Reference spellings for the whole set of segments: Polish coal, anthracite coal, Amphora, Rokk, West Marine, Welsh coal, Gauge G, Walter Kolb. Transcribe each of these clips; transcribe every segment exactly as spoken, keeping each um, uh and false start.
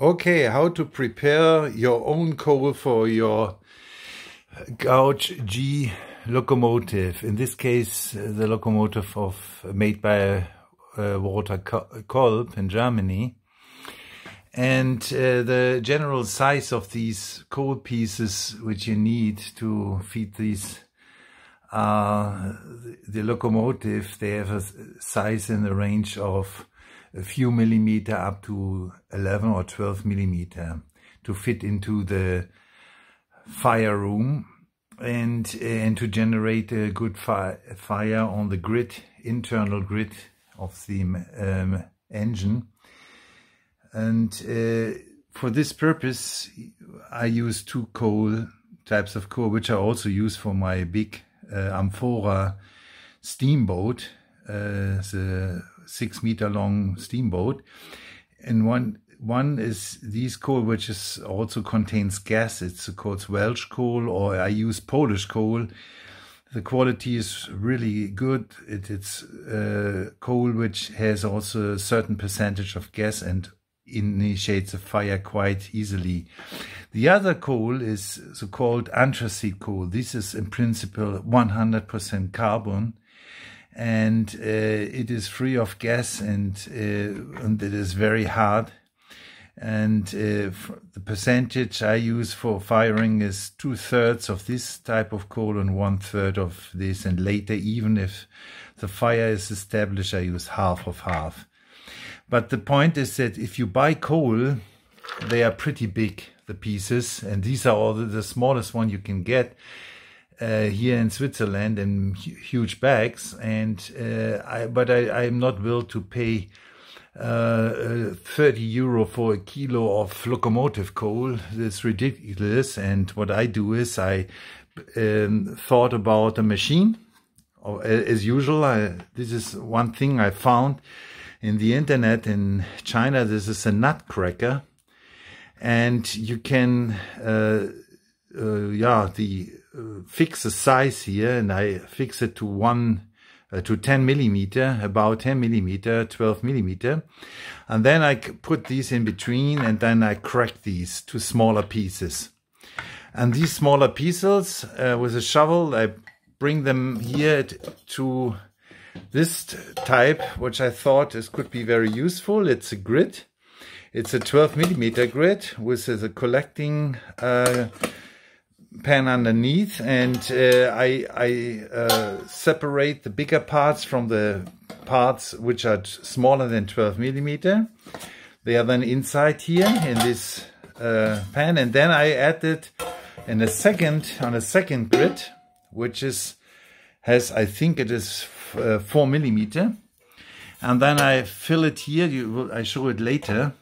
Okay, how to prepare your own coal for your Gauge G locomotive. In this case, the locomotive of made by uh, Walter Kolb in Germany. And uh, the general size of these coal pieces which you need to feed these uh, the locomotive, they have a size in the range of a few millimeter up to eleven or twelve millimeter to fit into the fire room and and to generate a good fire fire on the grid, internal grid of the um, engine. And uh, for this purpose I use two coal types of coal, which I also use for my big uh, amphora steamboat, uh, the six meter long steamboat. And one one is these coal which is also contains gas. It's called Welsh coal, or I use Polish coal. The quality is really good. It, it's uh, coal which has also a certain percentage of gas and initiates a fire quite easily. The other coal is so-called anthracite coal. This is in principle one hundred percent carbon, and uh, it is free of gas, and, uh, and it is very hard. And uh, the percentage I use for firing is two-thirds of this type of coal and one-third of this. And later, even if the fire is established, I use half of half. But the point is that if you buy coal, they are pretty big, the pieces. And these are all the smallest one you can get uh, here in Switzerland in huge bags. And uh, I, But I am not willing to pay Uh, thirty euro for a kilo of locomotive coal. It's ridiculous. And what I do is I um, thought about a machine. Or, as usual, I, this is one thing I found in the internet in China. This is a nutcracker, and you can, uh, uh, yeah, the uh, fix the size here, and I fix it to one. Uh, to ten millimeter, about ten millimeter, twelve millimeter. And then I put these in between, and then I crack these to smaller pieces. And these smaller pieces, uh, with a shovel, I bring them here to this type, which I thought is, could be very useful. It's a grid. It's a twelve millimeter grid with a collecting uh, pan underneath, and uh, I, I uh, separate the bigger parts from the parts which are smaller than twelve millimeter. They are then inside here in this uh, pan, and then I add it in a second on a second grid, which is has I think it is uh, four millimeter, and then I fill it here. You will, I show it later.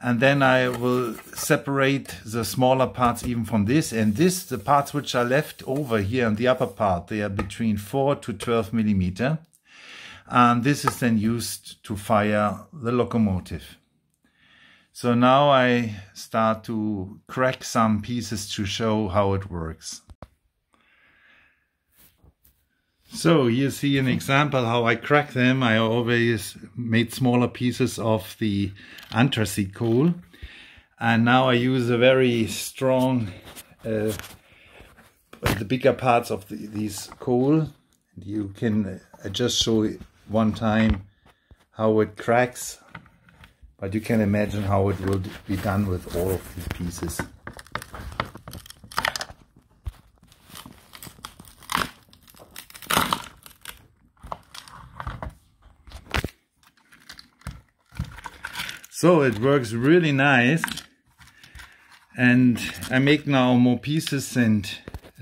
And then I will separate the smaller parts even from this. And this, the parts which are left over here on the upper part, they are between four to twelve millimeter. And this is then used to fire the locomotive. So now I start to crack some pieces to show how it works. So you see an example how I crack them. I always made smaller pieces of the anthracite coal, and now I use a very strong, uh, the bigger parts of the, these coal. You can I just show one time how it cracks, but you can imagine how it will be done with all of these pieces. So it works really nice, and I make now more pieces and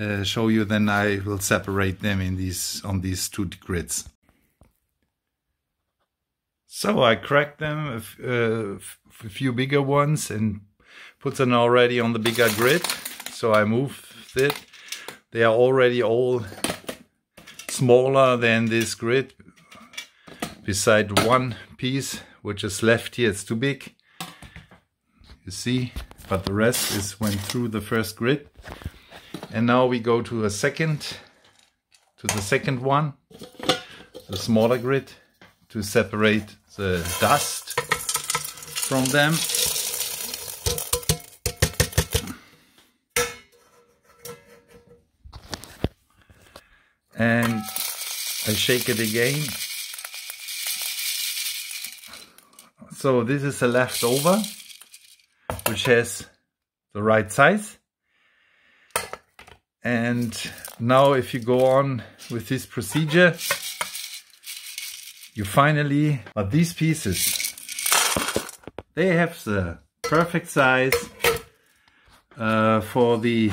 uh, show you. Then I will separate them in these on these two grids. So I cracked them a uh, few bigger ones and put them already on the bigger grid. So I moved it. They are already all smaller than this grid, beside one piece which is left here. It's too big, you see, but the rest is went through the first grid. And now we go to a second, to the second one, the smaller grid, to separate the dust from them. and shake it again. So this is a leftover, which has the right size. And now if you go on with this procedure, you finally, but these pieces, they have the perfect size uh, for the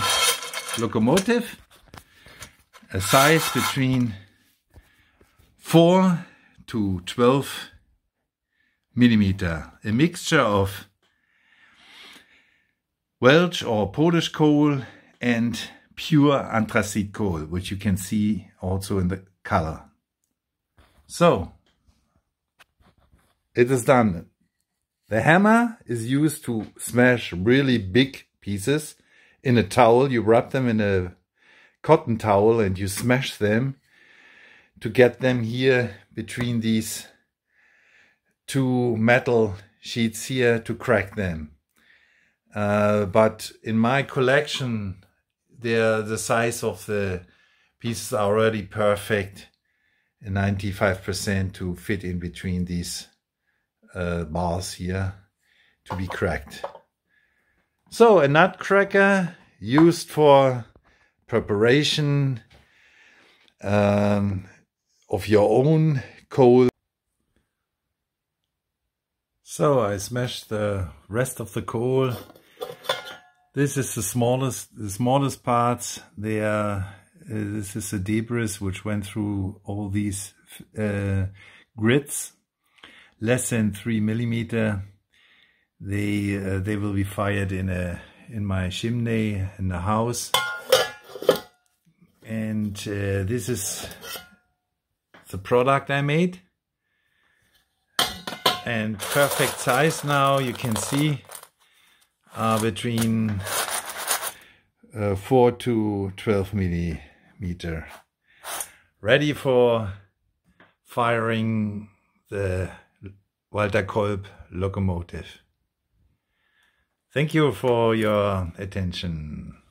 locomotive, a size between four to twelve millimeter, a mixture of Welsh or Polish coal and pure anthracite coal, which you can see also in the color. So it is done. The hammer is used to smash really big pieces in a towel. You wrap them in a cotton towel and you smash them to get them here between these two metal sheets here to crack them. Uh, but in my collection, the the size of the pieces are already perfect, ninety-five percent to fit in between these uh, bars here to be cracked. So a nut cracker used for preparation um, of your own coal. So I smashed the rest of the coal. This is the smallest, the smallest parts. They are, uh, this is the debris which went through all these uh, grits, less than three millimeter. They uh, they will be fired in a in my chimney in the house. And uh, this is the product I made. And perfect size now, you can see, uh, between uh, four to twelve millimeter. Ready for firing the Walter Kolb locomotive. Thank you for your attention.